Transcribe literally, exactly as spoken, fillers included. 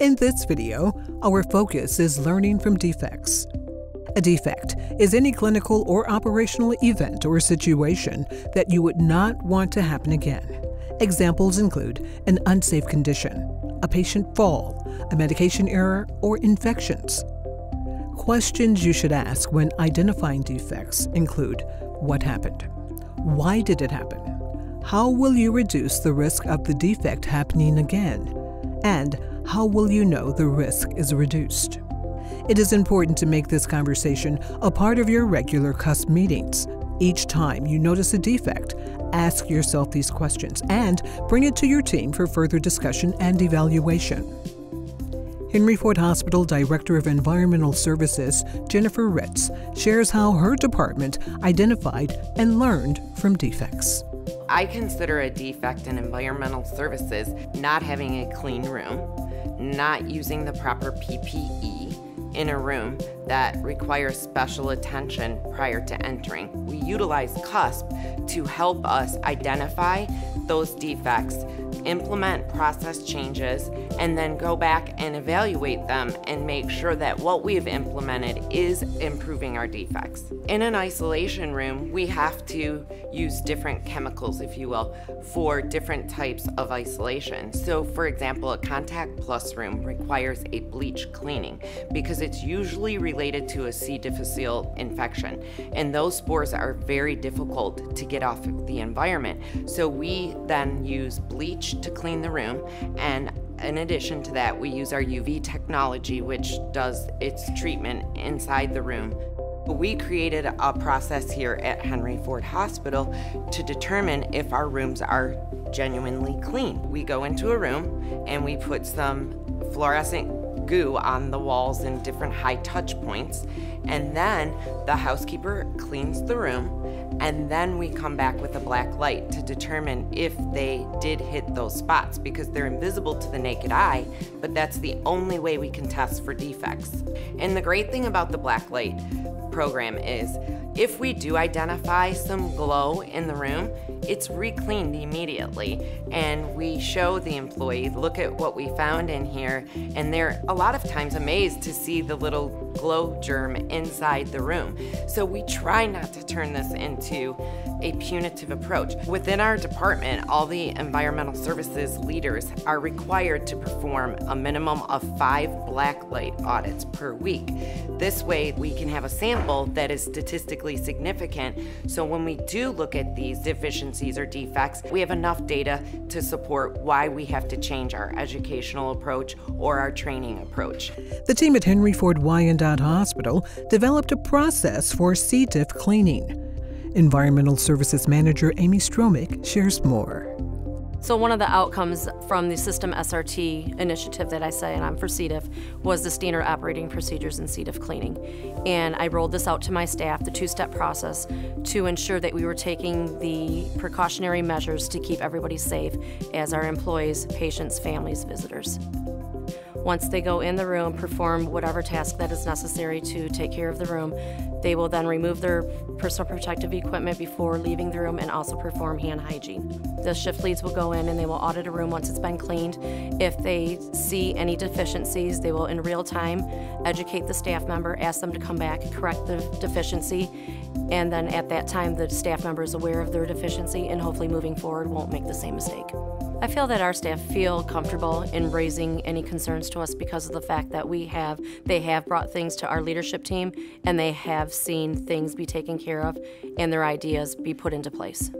In this video, our focus is learning from defects. A defect is any clinical or operational event or situation that you would not want to happen again. Examples include an unsafe condition, a patient fall, a medication error, or infections. Questions you should ask when identifying defects include: what happened? Why did it happen? How will you reduce the risk of the defect happening again? And how will you know the risk is reduced? It is important to make this conversation a part of your regular C U S P meetings. Each time you notice a defect, ask yourself these questions and bring it to your team for further discussion and evaluation. Henry Ford Hospital Director of Environmental Services, Jennifer Ritz, shares how her department identified and learned from defects. I consider a defect in environmental services not having a clean room, not using the proper P P E in a room that requires special attention prior to entering. We utilize C U S P to help us identify those defects, implement process changes, and then go back and evaluate them and make sure that what we've implemented is improving our defects. In an isolation room, we have to use different chemicals, if you will, for different types of isolation. So, for example, a contact plus room requires a bleach cleaning because it's usually related to a C. difficile infection, and those spores are very difficult to get off the environment. So we then use bleach to clean the room, and in addition to that, we use our U V technology, which does its treatment inside the room. We created a process here at Henry Ford Hospital to determine if our rooms are genuinely clean. We go into a room and we put some fluorescent goo on the walls in different high touch points, and then the housekeeper cleans the room, and then we come back with a black light to determine if they did hit those spots, because they're invisible to the naked eye, but that's the only way we can test for defects. And the great thing about the black light program is if we do identify some glow in the room, it's re-cleaned immediately, and we show the employee, look at what we found in here, and they're a lot of times amazed to see the little glow germ inside the room. So we try not to turn this into a punitive approach. Within our department, all the environmental services leaders are required to perform a minimum of five blacklight audits per week. This way we can have a sample that is statistically significant, so when we do look at these deficiencies or defects, we have enough data to support why we have to change our educational approach or our training approach. The team at Henry Ford Wyandotte Hospital developed a process for C. diff cleaning. Environmental Services Manager Amy Stromick shares more. So one of the outcomes from the System S R T initiative that I say, and I'm for C. diff, was the standard operating procedures in C. diff cleaning. And I rolled this out to my staff, the two-step process, to ensure that we were taking the precautionary measures to keep everybody safe as our employees, patients, families, visitors. Once they go in the room, perform whatever task that is necessary to take care of the room, they will then remove their personal protective equipment before leaving the room and also perform hand hygiene. The shift leads will go in and they will audit a room once it's been cleaned. If they see any deficiencies, they will in real time educate the staff member, ask them to come back, correct the deficiency, and then at that time the staff member is aware of their deficiency and hopefully moving forward won't make the same mistake. I feel that our staff feel comfortable in raising any concerns to us because of the fact that we have, they have brought things to our leadership team, and they have seen things be taken care of and their ideas be put into place.